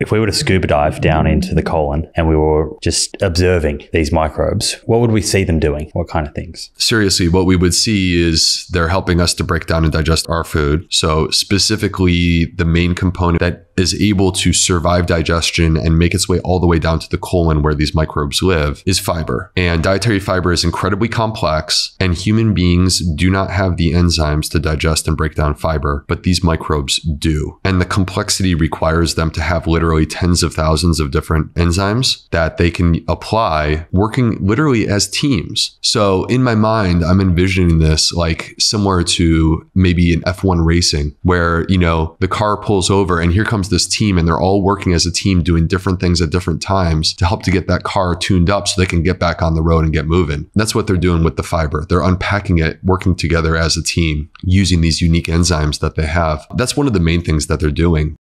If we were to scuba dive down into the colon and we were just observing these microbes, what would we see them doing? What kind of things? Seriously, what we would see is they're helping us to break down and digest our food. So specifically, the main component that is able to survive digestion and make its way all the way down to the colon where these microbes live is fiber. And dietary fiber is incredibly complex, and human beings do not have the enzymes to digest and break down fiber, but these microbes do. And the complexity requires them to have literally tens of thousands of different enzymes that they can apply, working literally as teams. So in my mind, I'm envisioning this like similar to maybe an F1 racing where, you know, the car pulls over and here comes this team and they're all working as a team doing different things at different times to help to get that car tuned up so they can get back on the road and get moving. That's what they're doing with the fiber. They're unpacking it, working together as a team, using these unique enzymes that they have. That's one of the main things that they're doing.